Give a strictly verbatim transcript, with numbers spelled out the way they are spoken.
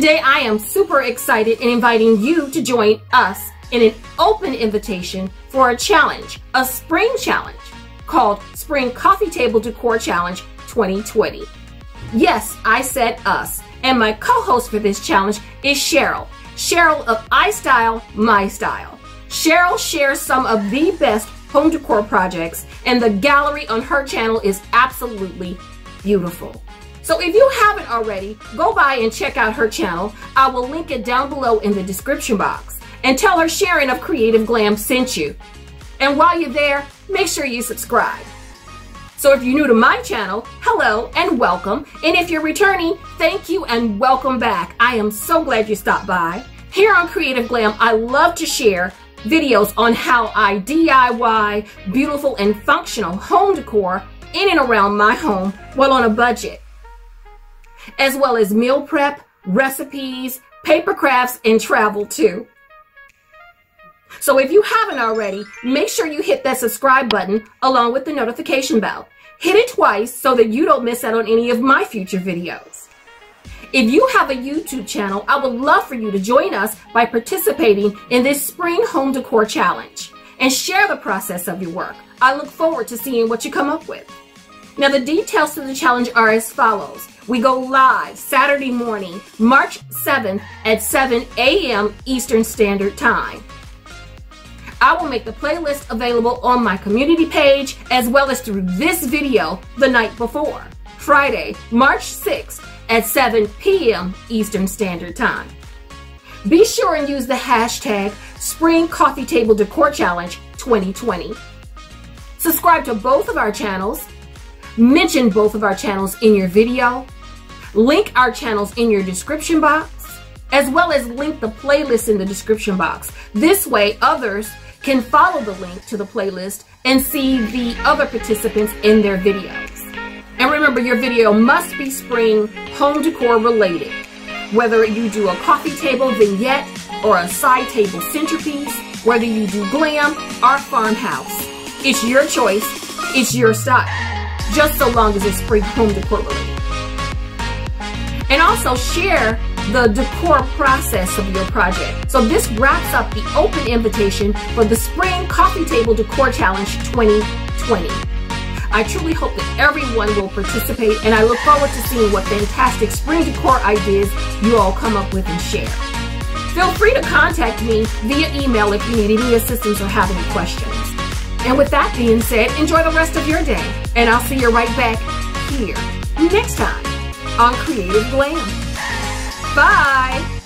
Today I am super excited and inviting you to join us in an open invitation for a challenge, a spring challenge called Spring Coffee Table Decor Challenge twenty twenty. Yes, I said us, and my co-host for this challenge is Cheryl, Cheryl of iSTYLEMYSTYLE. Cheryl shares some of the best home decor projects, and the gallery on her channel is absolutely beautiful. So if you haven't already, go by and check out her channel. I will link it down below in the description box, and tell her Sharon of Creative Glam sent you. And while you're there, make sure you subscribe. So if you're new to my channel, hello and welcome. And if you're returning, thank you and welcome back. I am so glad you stopped by. Here on Creative Glam, I love to share videos on how I D I Y beautiful and functional home decor in and around my home while on a budget, as well as meal prep, recipes, paper crafts, and travel too. So if you haven't already, make sure you hit that subscribe button along with the notification bell. Hit it twice so that you don't miss out on any of my future videos. If you have a YouTube channel, I would love for you to join us by participating in this Spring Home Decor Challenge and share the process of your work. I look forward to seeing what you come up with. Now, the details to the challenge are as follows. We go live Saturday morning, March seventh at seven A M Eastern Standard Time. I will make the playlist available on my community page as well as through this video the night before, Friday, March sixth at seven P M Eastern Standard Time. Be sure and use the hashtag Spring Coffee Table Decor Challenge twenty twenty. Subscribe to both of our channels, mention both of our channels in your video, link our channels in your description box, as well as link the playlist in the description box. This way others can follow the link to the playlist and see the other participants in their videos. And remember, your video must be spring home decor related. Whether you do a coffee table vignette or a side table centerpiece, whether you do glam or farmhouse, it's your choice, it's your style, just so long as it's spring home decor related. And also share the decor process of your project. So this wraps up the open invitation for the Spring Coffee Table Decor Challenge twenty twenty. I truly hope that everyone will participate, and I look forward to seeing what fantastic spring decor ideas you all come up with and share. Feel free to contact me via email if you need any assistance or have any questions. And with that being said, enjoy the rest of your day, and I'll see you right back here next time on Creative Glam. Bye!